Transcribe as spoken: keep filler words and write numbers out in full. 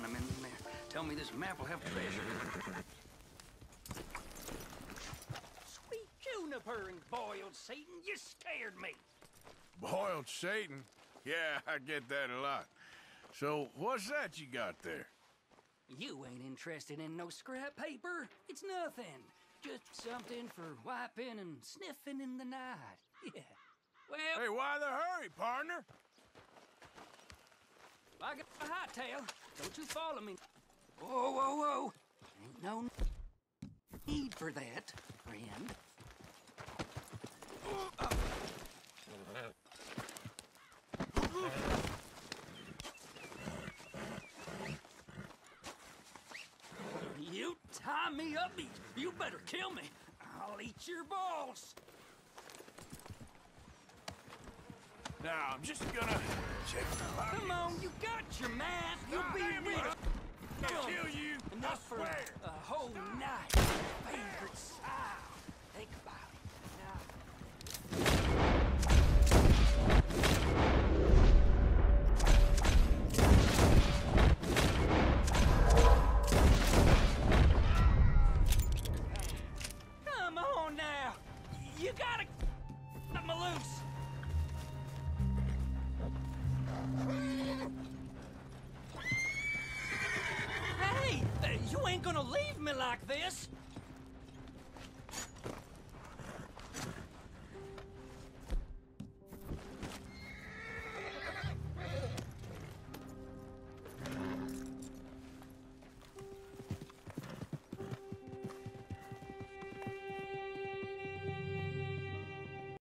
find them in there. Tell me this map will have treasure. Sweet juniper and boiled Satan, you scared me. Boiled Satan? Yeah, I get that a lot. So, what's that you got there? You ain't interested in no scrap paper. It's nothing. Just something for wiping and sniffing in the night. Yeah. Well... Hey, why the hurry, partner? I got a hightail. Don't you follow me. Whoa, whoa, whoa. Ain't no need for that, friend. Oh, oh. You tie me up, you better kill me. I'll eat your balls. Now, I'm just gonna check the body. Come on, you got your mask. You'll be real. I'll kill you. Enough for a whole night. Favorite style. Think about it. You gotta let me loose. Hey, you ain't gonna leave me like this.